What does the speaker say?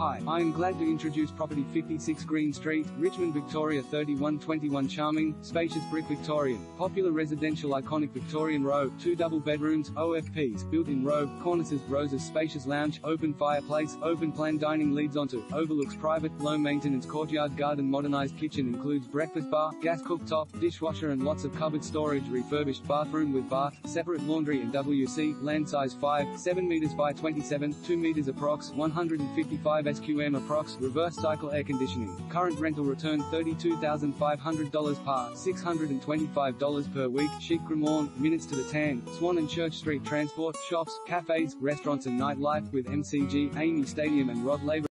Hi, I am glad to introduce property 56 Green Street, Richmond, Victoria 3121. Charming, spacious brick Victorian, popular residential iconic Victorian row, 2 double bedrooms, OFPs, built-in robe, cornices, roses, spacious lounge, open fireplace, open plan dining leads onto, overlooks private, low-maintenance courtyard garden. Modernized kitchen includes breakfast bar, gas cooktop, dishwasher and lots of cupboard storage. Refurbished bathroom with bath, separate laundry and WC, land size 5.7 meters by 27, 2 meters approx, 155 SQM approx, reverse cycle air conditioning. Current rental return $32,500 par, $625 per week. Chic Cremorne, minutes to the tan, Swan and Church Street. Transport, shops, cafes, restaurants and nightlife with MCG, Amy Stadium and Rod Laver.